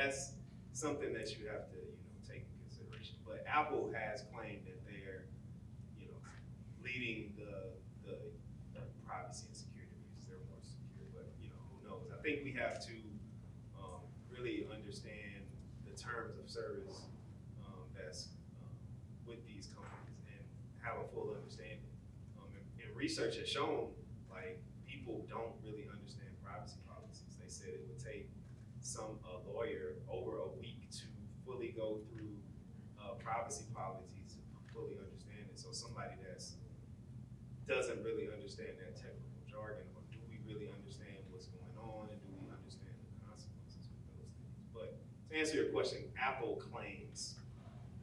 that's something that you have to, take into consideration. But Apple has claimed that they're, leading the privacy and security because they're more secure. But who knows? I think we have to really understand the terms of service that's with these companies and have a full understanding. And research has shown people don't really understand privacy policies. They said it would take a lawyer over a week to fully go through privacy policies to fully understand it. So somebody doesn't really understand that technical jargon, or do we really understand what's going on, and do we understand the consequences with those things? But to answer your question, Apple claims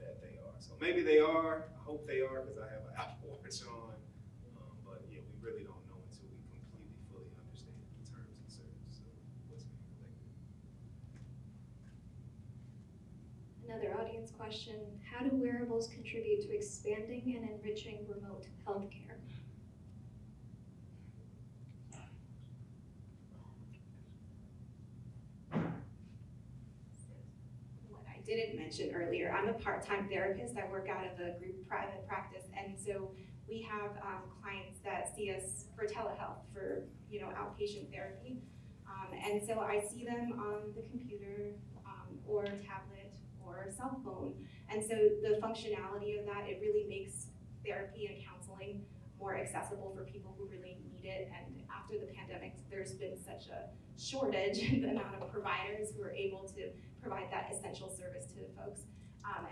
that they are. So maybe they are. I hope they are, because I have an Apple Watch on. But yeah, we really don't know until we completely, fully understand the terms and services of what's being collected. Another audience question: how do wearables contribute to expanding and enriching remote healthcare? Didn't mention earlier, I'm a part-time therapist. I work out of a group private practice, and so we have clients that see us for telehealth, for outpatient therapy, and so I see them on the computer or tablet or cell phone, and so the functionality of that, it really makes therapy and counseling more accessible for people who really need it. And after the pandemic, there's been such a shortage in the amount of providers who are able to provide that essential service to the folks.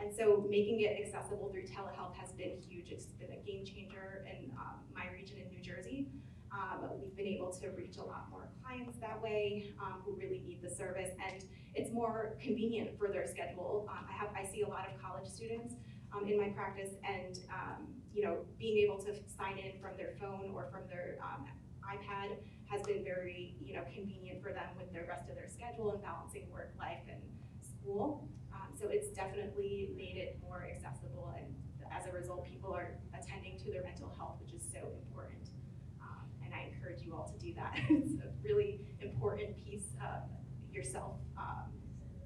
And so making it accessible through telehealth has been huge. It's been a game changer in my region in New Jersey. We've been able to reach a lot more clients that way who really need the service, and it's more convenient for their schedule. I see a lot of college students in my practice, and being able to sign in from their phone or from their iPad has been very, convenient for them with the rest of their schedule and balancing work life and school. So it's definitely made it more accessible, and as a result, people are attending to their mental health, which is so important. And I encourage you all to do that. It's a really important piece of yourself.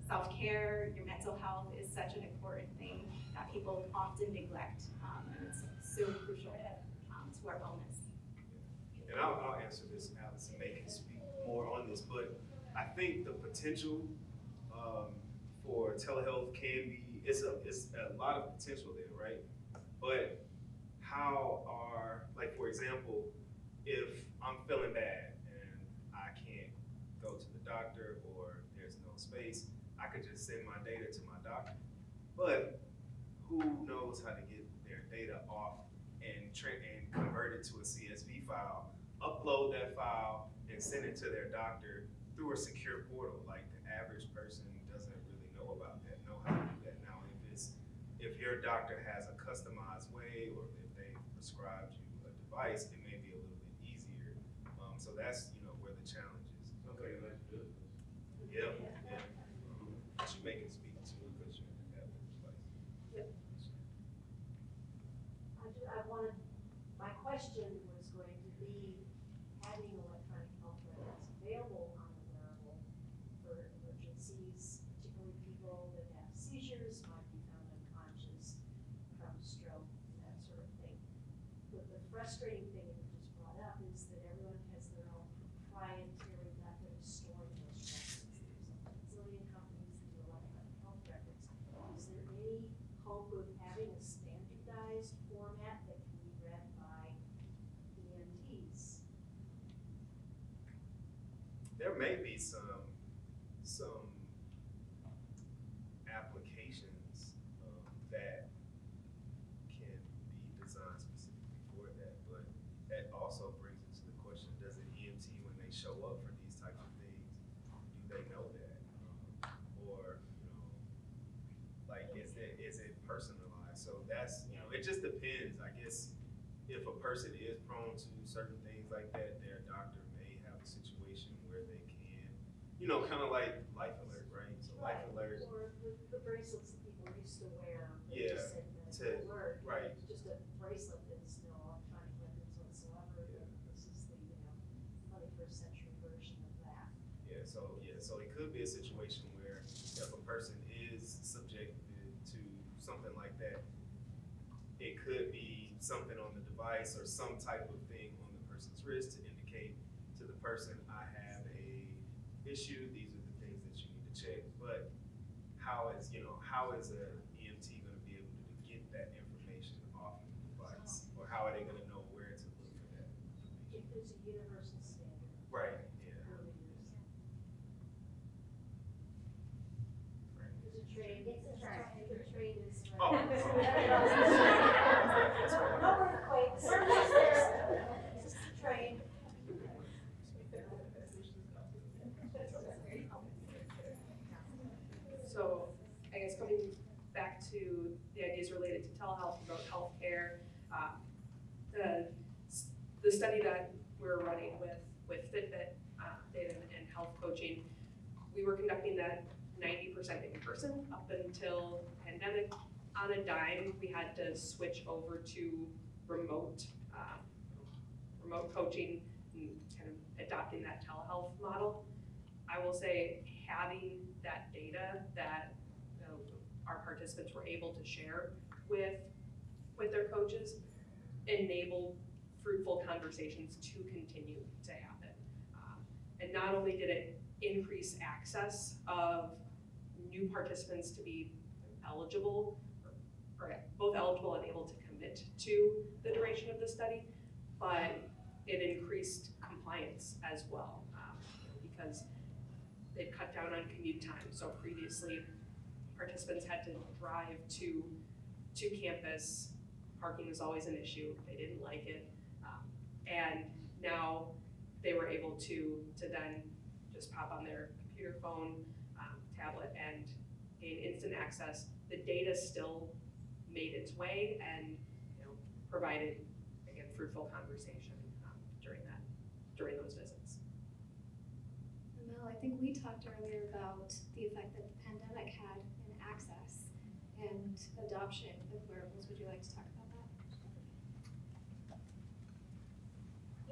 Self-care, your mental health is such an important thing that people often neglect, and it's so crucial to our wellness. And I'll answer this, Allison may can speak more on this, but I think the potential for telehealth it's a lot of potential there, right? But how are, for example, if I'm feeling bad and I can't go to the doctor or there's no space, I could just send my data to my doctor. But who knows how to get their data off and convert it to a CSV file, upload that file, and send it to their doctor through a secure portal. The average person doesn't really know about that, know how to do that. Now, if your doctor has a customized way, or if they prescribed you a device, it may be a little bit easier. So that's where the challenge is. Okay, that's good. Yeah, yeah. You make it speak to it because you're an average device. Yep. My question was going to be, having electronic health records available on the wearable for emergencies, particularly people that have seizures, might be found unconscious from stroke and that sort of thing. But the frustrating thing that you just brought up is that everyone has their own proprietary method of storing those records. There's a zillion companies that do electronic health records. Is there any hope of having a standardized format that can be read by EMTs? There may be some applications that can be designed specifically for that, but that also brings us to the question: does an EMT, when they show up for these types of things, do they know that, or is it personalized? So that's. It just depends, I guess. If a person is prone to certain things like that, their doctor may have a situation where they can, kind of like Life Alert, right? So Life Alert. Or the bracelets that people used to wear. Yeah. Alert. Right. Just a bracelet that's no electronic records whatsoever. Yeah. This is the 21st century version of that. Yeah. So it could be a situation where if a person is subjected to something like that, it could be something on the device or some type of thing on the person's wrist to indicate to the person, I have a issue, these are the things that you need to check. But how is, you know, how is an EMT going to be able to get that information off of the device? Or how are they going to know where to look for that? If there's a universal standard. Right. Oh, It's a train. So, I guess coming back to the ideas related to telehealth, remote healthcare, the study that we're running with Fitbit data and health coaching, we were conducting that 90% in person up until pandemic. On a dime, we had to switch over to remote, remote coaching and kind of adopting that telehealth model. I will say having that data that our participants were able to share with their coaches enabled fruitful conversations to continue to happen. And not only did it increase access of new participants to be eligible, or both eligible and able to commit to the duration of the study, but it increased compliance as well because it cut down on commute time. So previously, participants had to drive to campus. Parking was always an issue. They didn't like it. And now they were able to then just pop on their computer, phone, tablet, and gain instant access. The data still made its way and, you know, provided, again, fruitful conversation during those visits. Well, I think we talked earlier about the effect that the pandemic had in access and adoption of wearables. Would you like to talk about that?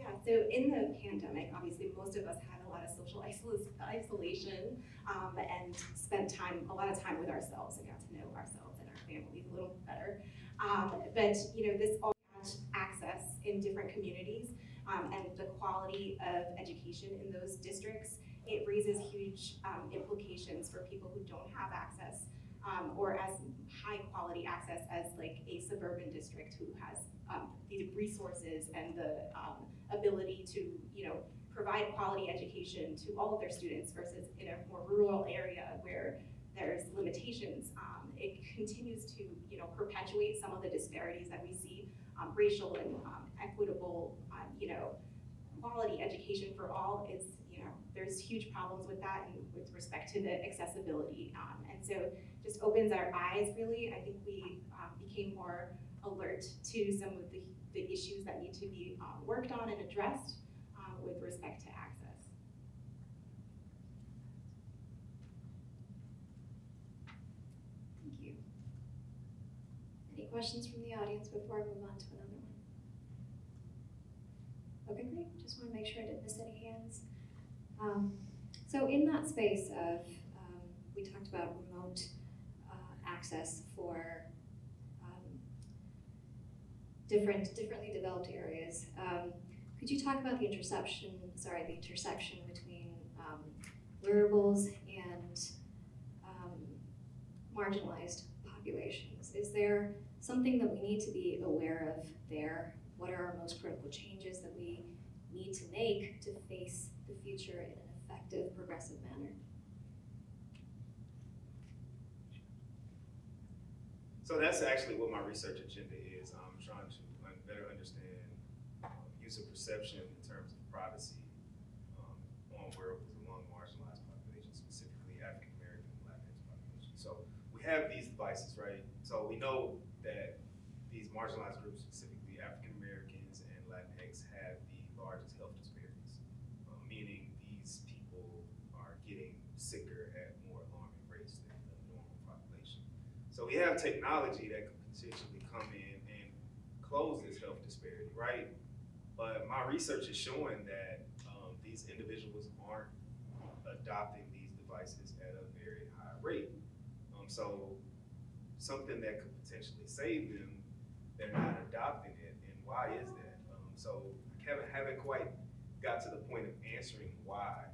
Yeah, so in the pandemic, obviously most of us had a lot of social isolation and spent a lot of time with ourselves and got to know ourselves and our families a little better. But you know, this all had access in different communities and the quality of education in those districts, it raises huge implications for people who don't have access or as high quality access as like a suburban district who has the resources and the ability to, you know, provide quality education to all of their students versus in a more rural area where there's limitations. It continues to, you know, perpetuate some of the disparities that we see, racial and equitable, you know, quality education for all is, you know, there's huge problems with that and with respect to the accessibility. And so just opens our eyes really. I think we became more alert to some of the issues that need to be worked on and addressed with respect to access. Thank you. Any questions from the audience before I move on to another one? Okay, great. Just want to make sure I didn't miss any hands. So in that space of, we talked about remote access for differently developed areas. Could you talk about the intersection between wearables and marginalized populations? Is there something that we need to be aware of there? What are our most critical changes that we need to make to face the future in an effective, progressive manner? So that's actually what my research agenda is. I'm trying to better understand user perception in terms of privacy on wearables along marginalized populations, specifically African American and Latinx populations. So we have these devices, right? So we know that these marginalized groups, specifically African Americans and Latinx, have the largest health disparities, meaning these people are getting sicker at more alarming rates than the normal population. So we have technology that could potentially come in and close this health disparity, right? But my research is showing that these individuals aren't adopting these devices at a very high rate. So something that could potentially save them, they're not adopting it, and why is that? So I haven't quite got to the point of answering why,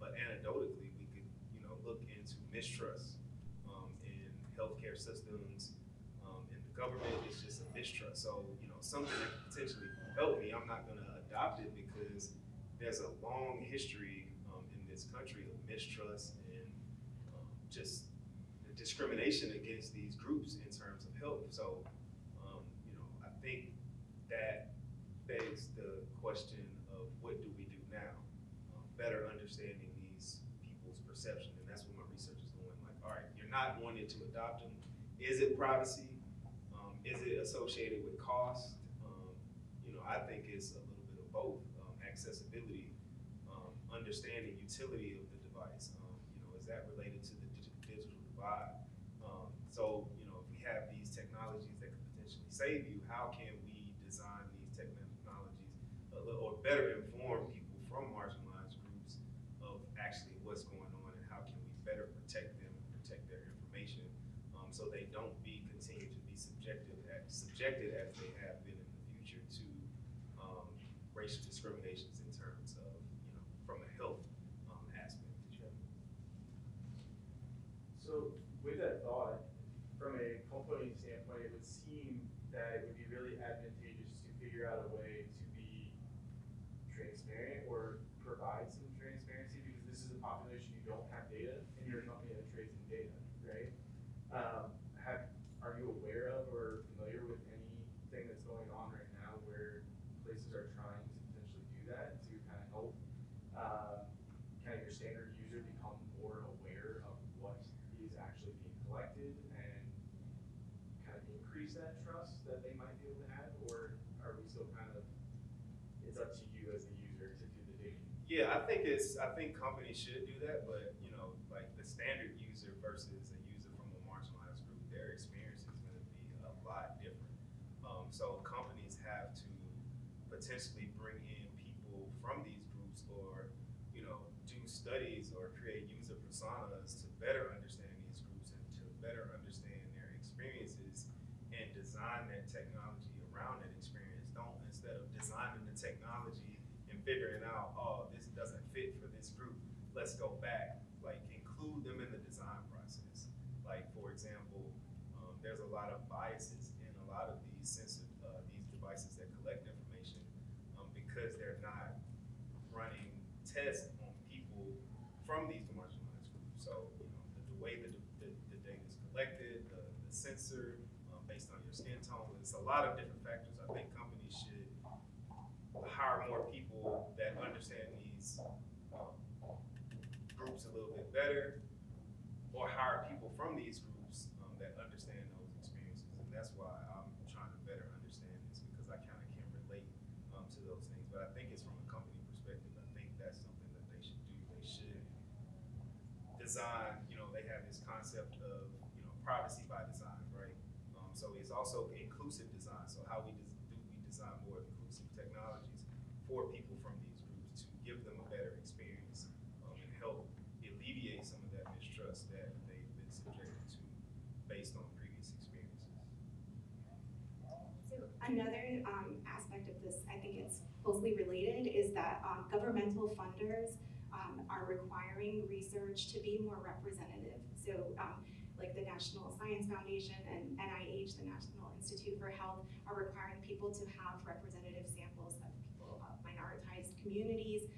but anecdotally, we could look into mistrust in healthcare systems, in the government. It's just a mistrust. So something that could potentially help me, I'm not going to adopt it because there's a long history in this country of mistrust and just the discrimination against these groups in terms of health. So I think that begs the question of what do we do now? Better understanding these people's perception, and that's what my research is doing. Like, all right, you're not wanting to adopt them. Is it privacy? Is it associated with cost? I think it's a little bit of both. Accessibility, understanding utility of the device. Is that related to the digital divide? So, if we have these technologies that could potentially save you, how can we design these technologies or better inform people from marginalized groups of actually what's going on and how can we better protect them and protect their information so they don't continue to be subjected as they have been in the future to racial discriminations in terms of, from a health aspect. So with that thought, from a company standpoint, it would seem that it would be really advantageous to figure out a way to be transparent or provide some transparency, because this is a population you don't have data and you're a company that trades in data, right? Are you aware of or familiar with anything that's going on right now where places are trying to potentially do that to kind of help your standard user become more aware of what is actually being collected and kind of increase that trust that they might be able to have? Or are we still kind of, it's up to you as the user to do the digging? Yeah, I think companies should do that, but like the standard user versus a user from a marginalized group, their experience is going to be a lot different. So companies have to potentially bring in people from these groups, or do studies or create user personas to better understand these groups and to better understand their experiences and design that technology around that experience. Don't, instead of designing the technology and figuring out, oh, this doesn't fit for this group, let's go back. Like, include them in the design process. Like, for example, there's a lot of biases in a lot of these these devices that collect information because they're not running tests on people from these marginalized groups. So the way that the data is collected, the sensor, based on your skin tone, it's a lot of different factors. I think companies should hire more people that understand these groups a little bit better, or hire people from these groups that understand those experiences. And that's why I'm trying to better understand this, because I kind of can't relate to those things. But I think it's from a company perspective. I think that's something that they should do. They should design, they have this concept of, privacy by design, right? So it's also inclusive design. So how do we design more inclusive technologies for people from these groups to give them a better experience and help alleviate some of that mistrust that they've been subjected to based on previous experiences. So another aspect of this, I think it's closely related, is that governmental funders are requiring research to be more representative. So like the National Science Foundation and NIH, the National Institute for Health, are requiring people to have representative samples of people of minoritized communities,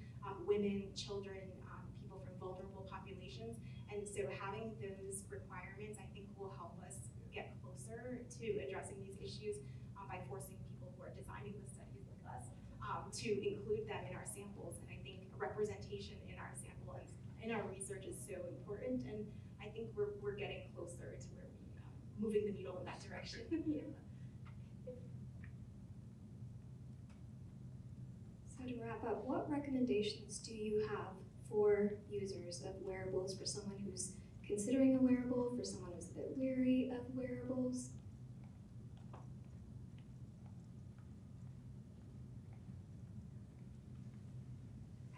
women, children, people from vulnerable populations. And so having those requirements, I think, will help us get closer to addressing these issues by forcing people who are designing the studies like us to include them in our samples. And I think representation in our sample and in our research is so important. And I think we're getting closer to where we are moving the needle in that direction. Yeah. So to wrap up, what recommendations do you have for users of wearables, for someone who's considering a wearable, for someone who's a bit weary of wearables?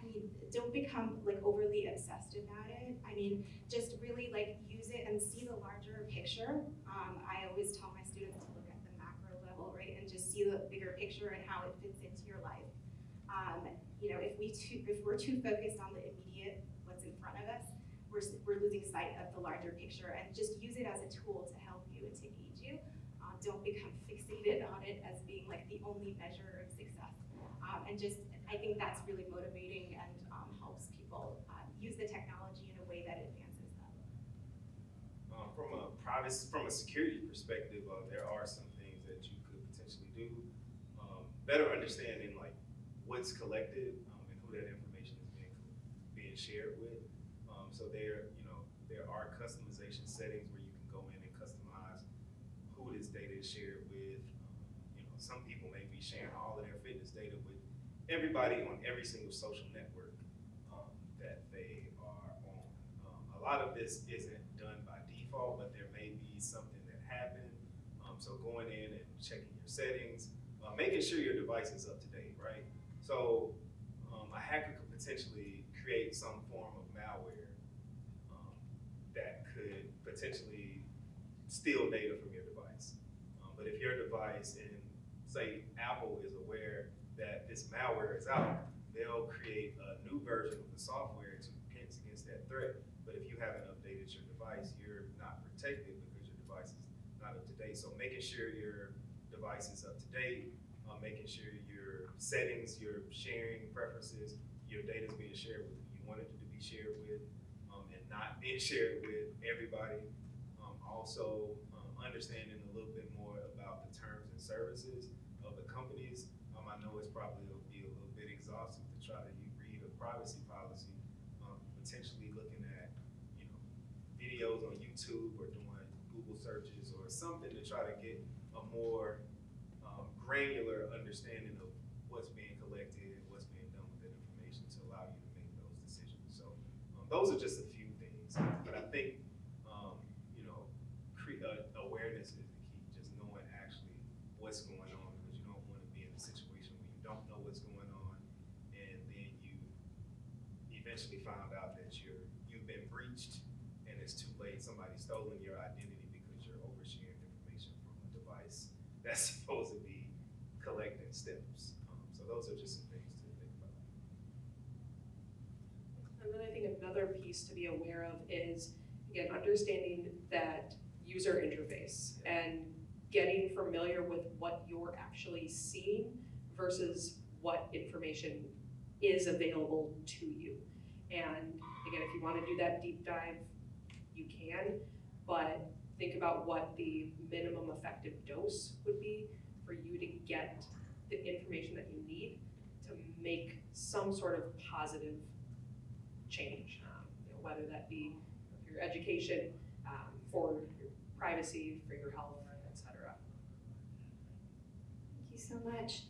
I don't become like overly obsessed about it. I mean, just really like use it and see the larger picture. I always tell my students to look at the macro level, right, and just see the bigger picture and how it fits into your life. You know, if we're too focused on the immediate, what's in front of us, we're losing sight of the larger picture. And just use it as a tool to help you and to aid you. Don't become fixated on it as being like the only measure of success. And just, I think that's really motivating and helps people use the technology in a way that advances them. From a security perspective, there are some things that you could potentially do. Better understanding like what's collected and who that information is being shared with. So there are customization settings where you can go in and customize who this data is shared with. Some people may be sharing all of their fitness data with everybody on every single social network that they are on. A lot of this isn't done by default, but there may be something that happened. So going in and checking your settings, making sure your device is up to date, right? So a hacker could potentially create some form of malware that could potentially steal data from your device. But if your device, and say Apple is aware that this malware is out, they'll create a new version of the software to fence against that threat. But if you haven't updated your device, you're not protected because your device is not up to date. So making sure your device is up to date, making sure your settings, your sharing preferences, your data is being shared with who you want it to be shared with, and not being shared with everybody. Also understanding a little bit more about the terms and services of the companies. I know it's probably it'll be a little bit exhaustive to try to read a privacy policy. Potentially looking at videos on YouTube or doing Google searches or something to try to get a more granular understanding of what's being collected and what's being done with that information to allow you to make those decisions. So those are just a few things, but I think awareness is the key. Just knowing actually what's going on. Eventually found out that you've been breached and it's too late. Somebody's stolen your identity because you're oversharing information from a device that's supposed to be collecting steps. So those are just some things to think about. And then I think another piece to be aware of is, again, understanding that user interface and getting familiar with what you're actually seeing versus what information is available to you. And again, if you want to do that deep dive, you can, but think about what the minimum effective dose would be for you to get the information that you need to make some sort of positive change, whether that be for your education, for your privacy, for your health, etc. Thank you so much.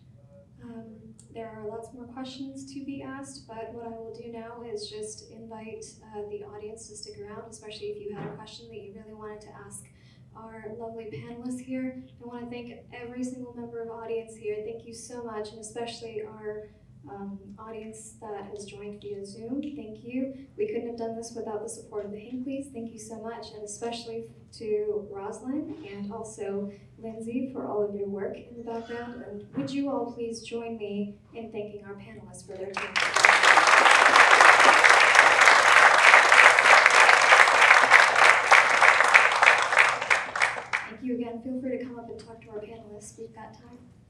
There are lots more questions to be asked, but what I will do now is just invite the audience to stick around, especially if you had a question that you really wanted to ask our lovely panelists here. I want to thank every single member of audience here. Thank you so much, and especially our audience that has joined via Zoom. Thank you. We couldn't have done this without the support of the Hinkleys. Thank you so much, and especially to Roslyn and also Lindsay for all of your work in the background. And would you all please join me in thanking our panelists for their time. Thank you again. Feel free to come up and talk to our panelists. We've got time.